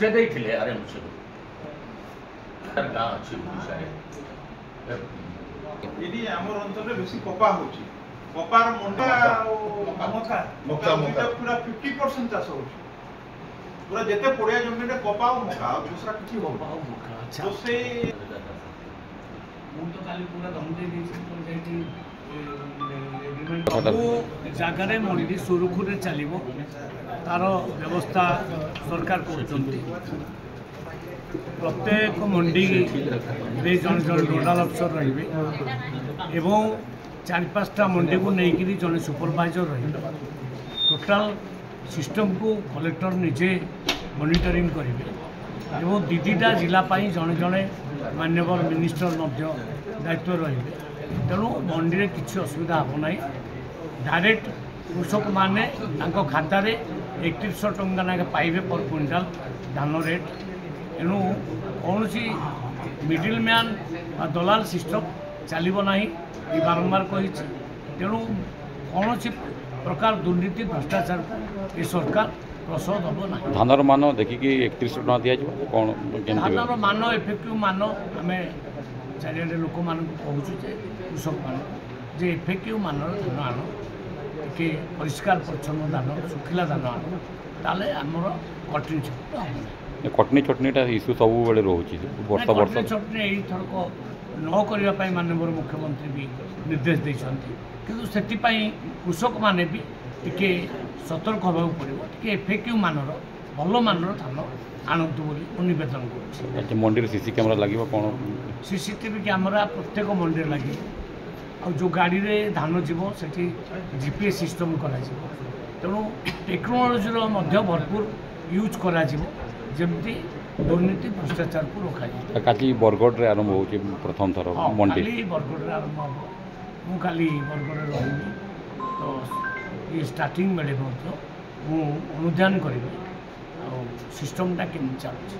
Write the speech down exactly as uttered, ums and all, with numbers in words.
ছেদেই ছিলে আরে মুসলিম আর না আছে বিষয় এদি আমার অঞ্চলে বেশি কপা হচ্ছে কপার মন্ডা ও মকা মকা মকা পুরো পঞ্চাশ পার্সেন্ট চাষ হচ্ছে পুরো যেতে পড়িয়া জমিতে কপা ও মকা আর दूसरा কিছু হবে ও মকা আচ্ছা তো সেই মূল তো খালি পুরো দমতে দিয়েছে পঞ্চায়েতই জায়গায় মন্ডি সুরুখুরে চালিব তার ব্যবস্থা সরকার করছেন প্রত্যেক মন্ডি জন জন নোডাল অফিসর রহবে এবং চারি পাঁচটা মন্ডি নেই জন সুপরভাইজর রহবে টোটাল সিস্টম কু কলেক্টর নিজে মনিটরিং করবে এবং দিদিটা জেলাপাই জনে জনে মাননীয় মিনিষ্টর মধ্য দায়িত্ব রহবে তেমন মন্ডিরে কিছু অসুবিধা হব না ডাইরেক্ট কৃষক মানে তাঁর খাতার একত্রিশশো টঙ্কা নাকি পাইবে পর কুইন্টাল ধান রেট তেমন কৌশি মিডিল ম্যান বা দলাল সিস্টম চালব না এই বারম্বার কইছে তেমন কৌশি প্রকার দুর্নীতি ভ্রষ্টাচার এ সরকার প্রশ্রয় দেব না ধানর মান দেখি একত্রিশশো টাকা দিয়ে ধানর মান এফেক্টিভ মান আমি চারিআডে লোক মানুষ কৌছু যে কৃষক মানুষ যে এফেক্টিভ মানর ধান আন কে পরিষ্কার পরিচ্ছন্ন ধান শুখিলা ধান আন তাহলে আমার কটনি ছটনি হব না কটনি ছটনিটা ইস্যু সবুলে রয়েছে বর্ষ বর্ষ ছটনি এইথরক নকরা মাননীয় মুখ্যমন্ত্রী বি নির্দেশ দিয়েছেন কিন্তু সেপাই কৃষক মানে বি টিকি সতর্ক হওয়া পড়ব টিকি এফেক্টিভ মানর ভালো মানর ধান আনতু বলে নিবেদন করছি মন্ডির সিসি ক্যামেরা লাগবে কোন সিসিটিভি ক্যামেরা প্রত্যেক মন্ডিরে লাগে আর যে গাড়িরে ধান যাব সেটি জিপিএস সিস্টম করা যাব তেমন টেকনোলোজির মধ্যে ভরপুর ইউজ করা যাব যেমতি দুর্নীতি ভ্রষ্টাচার কু রখা যায় কালি বরগড়ে আরম্ভ হচ্ছে প্রথম থর মন্ডি কালি বরগড়ে আরম্ভ হব মু কালি বরগড়ে রহিবি তো এই স্টার্টিং বেড়ে মধ্য মু অনুধান করবি সিস্টমটা কেমন চালছে।